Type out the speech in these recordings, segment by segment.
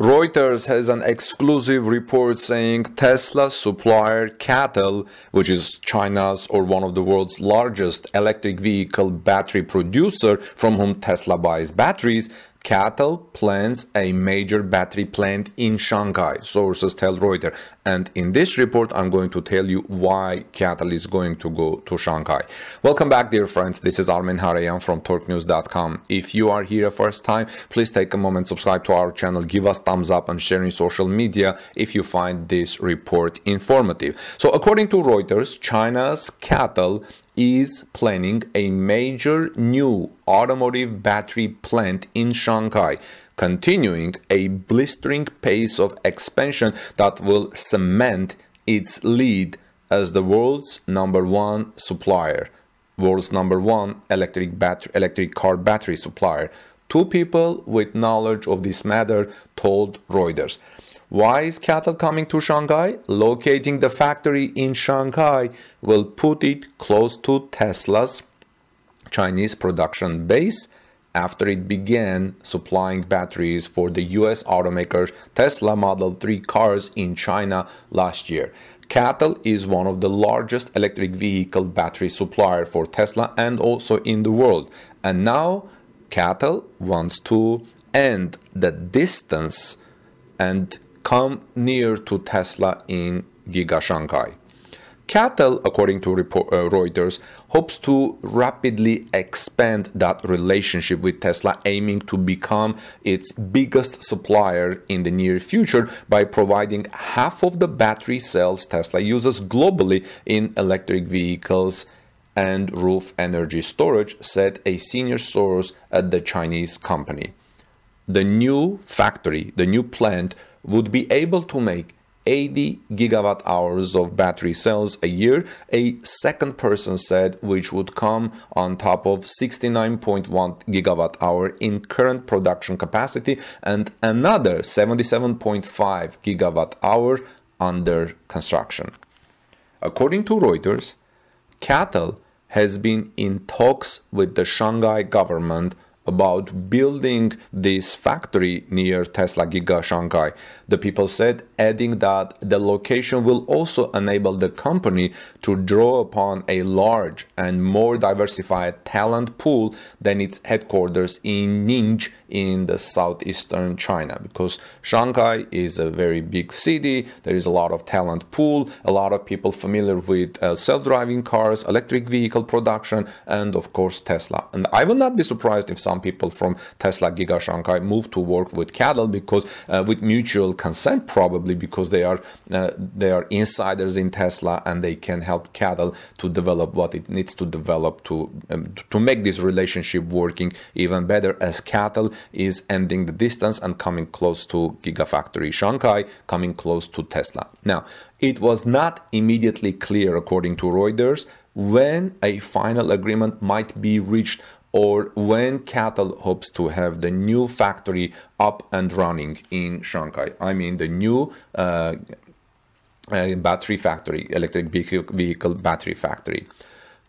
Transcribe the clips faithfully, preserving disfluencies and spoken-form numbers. Reuters has an exclusive report saying Tesla supplier C A T L, which is China's or one of the world's largest electric vehicle battery producer from whom Tesla buys batteries, C A T L plans a major battery plant in Shanghai, sources tell Reuters. And in this report, I'm going to tell you why C A T L is going to go to Shanghai. Welcome back, dear friends. This is Armen Hareyan from torque news dot com. If you are here first time, please take a moment, subscribe to our channel, give us thumbs up and share in social media if you find this report informative. So according to Reuters, China's C A T L is planning a major new automotive battery plant in Shanghai, continuing a blistering pace of expansion that will cement its lead as the world's number one supplier, world's number one electric battery, electric car battery supplier. Two people with knowledge of this matter told Reuters. Why is C A T L coming to Shanghai? Locating the factory in Shanghai will put it close to Tesla's Chinese production base after it began supplying batteries for the U S automaker's Tesla Model three cars in China last year. C A T L is one of the largest electric vehicle battery supplier for Tesla and also in the world. And now C A T L wants to end the distance and come near to Tesla in Giga Shanghai. C A T L, according to report, uh, Reuters, hopes to rapidly expand that relationship with Tesla, aiming to become its biggest supplier in the near future by providing half of the battery cells Tesla uses globally in electric vehicles and roof energy storage, said a senior source at the Chinese company. The new factory, the new plant, would be able to make eighty gigawatt hours of battery cells a year, a second person said, which would come on top of sixty-nine point one gigawatt hour in current production capacity and another seventy-seven point five gigawatt hour under construction. According to Reuters, C A T L has been in talks with the Shanghai government about building this factory near Tesla Giga Shanghai. The people said, adding that the location will also enable the company to draw upon a large and more diversified talent pool than its headquarters in Ningde in the southeastern China, because Shanghai is a very big city. There is a lot of talent pool, a lot of people familiar with uh, self-driving cars, electric vehicle production, and of course Tesla. And I will not be surprised if some Some people from Tesla Giga Shanghai move to work with C A T L because uh, with mutual consent, probably because they are uh, they are insiders in Tesla and they can help C A T L to develop what it needs to develop to um, to make this relationship working even better, as C A T L is ending the distance and coming close to Gigafactory Shanghai, coming close to Tesla. Now, it was not immediately clear, according to Reuters, when a final agreement might be reached or when C A T L hopes to have the new factory up and running in Shanghai. I mean the new uh, uh, battery factory, electric vehicle battery factory.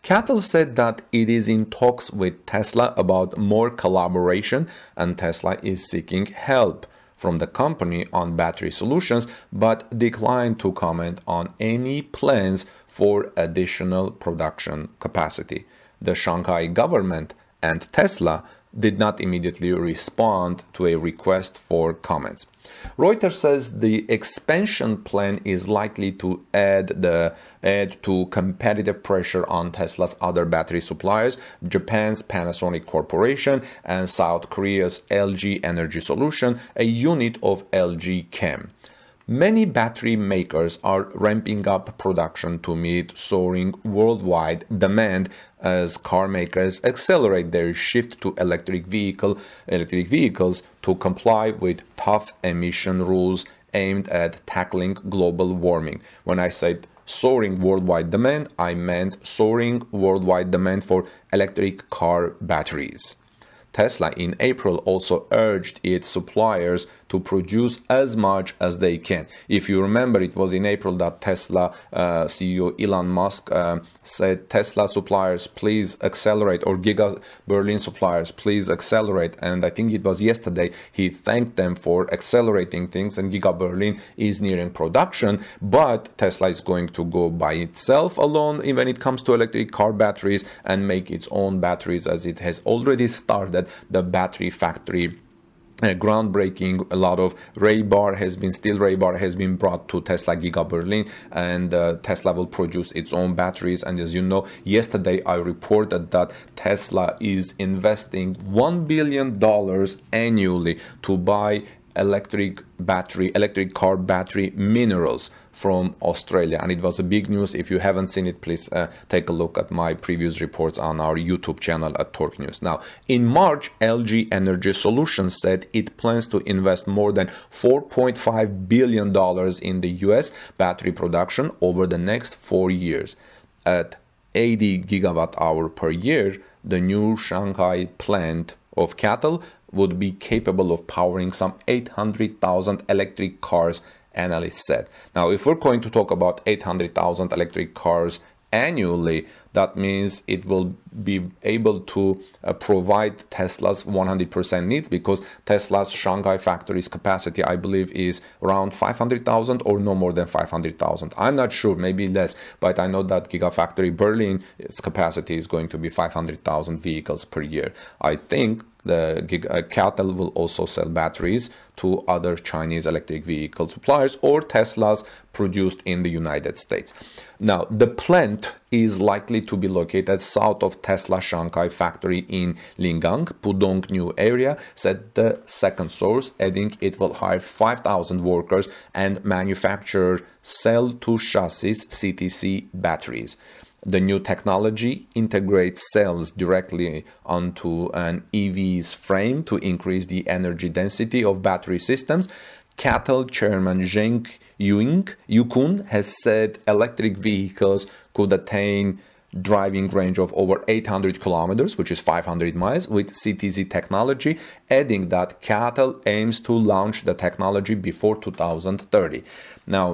C A T L said that it is in talks with Tesla about more collaboration, and Tesla is seeking help from the company on battery solutions, but declined to comment on any plans for additional production capacity. The Shanghai government and Tesla did not immediately respond to a request for comments. Reuters says the expansion plan is likely to add the add to competitive pressure on Tesla's other battery suppliers, Japan's Panasonic Corporation and South Korea's L G Energy Solution, a unit of L G Chem. Many battery makers are ramping up production to meet soaring worldwide demand as car makers accelerate their shift to electric vehicle electric vehicles to comply with tough emission rules aimed at tackling global warming. When I said soaring worldwide demand, I meant soaring worldwide demand for electric car batteries. Tesla in April also urged its suppliers to produce as much as they can. If you remember, it was in April that Tesla uh, C E O Elon Musk um, said, Tesla suppliers, please accelerate, or Giga Berlin suppliers, please accelerate. And I think it was yesterday he thanked them for accelerating things, and Giga Berlin is nearing production, but Tesla is going to go by itself alone when it comes to electric car batteries and make its own batteries, as it has already started the battery factory. Uh, groundbreaking, a lot of ray bar has been steel ray bar has been brought to Tesla Giga Berlin, and uh, Tesla will produce its own batteries. And as you know, yesterday I reported that Tesla is investing one billion dollars annually to buy electric battery electric car battery minerals from Australia, and it was a big news. If you haven't seen it, please uh, take a look at my previous reports on our YouTube channel at Torque News. Now, in March, L G Energy Solution said it plans to invest more than four point five billion dollars in the U S battery production over the next four years. At eighty gigawatt hour per year, the new Shanghai plant of C A T L would be capable of powering some eight hundred thousand electric cars, analysts said. Now, if we're going to talk about eight hundred thousand electric cars annually, that means it will be able to uh, provide Tesla's one hundred percent needs, because Tesla's Shanghai factory's capacity, I believe, is around five hundred thousand or no more than five hundred thousand. I'm not sure, maybe less, but I know that Gigafactory Berlin, its capacity is going to be five hundred thousand vehicles per year. I think the C A T L will also sell batteries to other Chinese electric vehicle suppliers or Teslas produced in the United States. Now, the plant is likely to be located south of Tesla Shanghai factory in Lingang, Pudong New Area, said the second source, adding it will hire five thousand workers and manufacture cell-to-chassis C T C batteries. The new technology integrates cells directly onto an E V's frame to increase the energy density of battery systems. C A T L chairman Zheng Yuqun has said electric vehicles could attain driving range of over eight hundred kilometers, which is five hundred miles, with C T C technology, adding that C A T L aims to launch the technology before two thousand thirty. Now,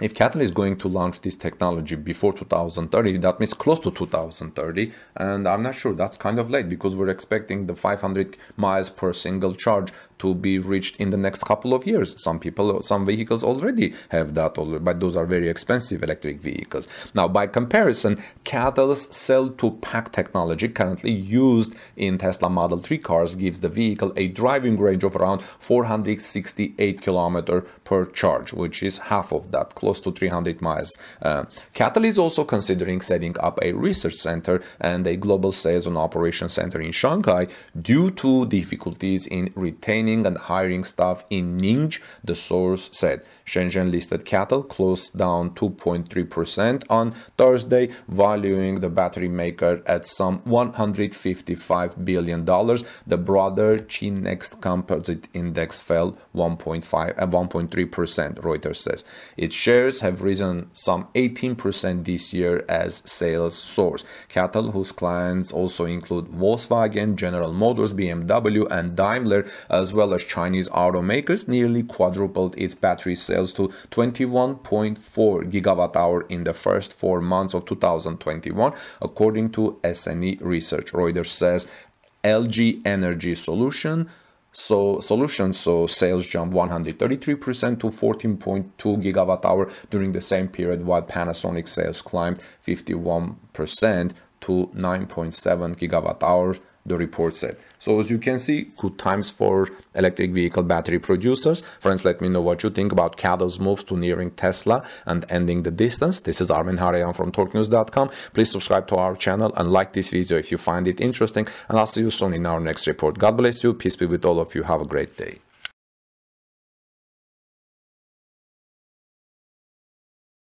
if C A T L is going to launch this technology before two thousand thirty, that means close to two thousand thirty, and I'm not sure, that's kind of late, because we're expecting the five hundred miles per single charge to be reached in the next couple of years. Some people, some vehicles already have that, but those are very expensive electric vehicles. Now, by comparison, C A T L's cell-to-pack technology, currently used in Tesla Model three cars, gives the vehicle a driving range of around four hundred sixty-eight kilometers per charge, which is half of that, close to three hundred miles. Uh, C A T L is also considering setting up a research center and a global sales and operations center in Shanghai due to difficulties in retaining and hiring staff in Ningde, the source said. Shenzhen-listed C A T L closed down two point three percent on Thursday, valuing the battery maker at some one hundred fifty-five billion dollars. The broader ChiNext Composite Index fell one point three percent, Reuters says. It shares Shares have risen some eighteen percent this year as sales source. C A T L, whose clients also include Volkswagen, General Motors, B M W, and Daimler, as well as Chinese automakers, nearly quadrupled its battery sales to twenty-one point four gigawatt hours in the first four months of two thousand twenty-one, according to S N E Research. Reuters says L G Energy Solution. So solutions, so sales jumped one hundred thirty-three percent to fourteen point two gigawatt hour during the same period, while Panasonic sales climbed fifty-one percent to nine point seven gigawatt hours, the report said. So as you can see, good times for electric vehicle battery producers. Friends, let me know what you think about C A T L's moves to nearing Tesla and ending the distance. This is Armen Hareyan from torque news dot com. Please subscribe to our channel and like this video if you find it interesting. And I'll see you soon in our next report. God bless you. Peace be with all of you. Have a great day.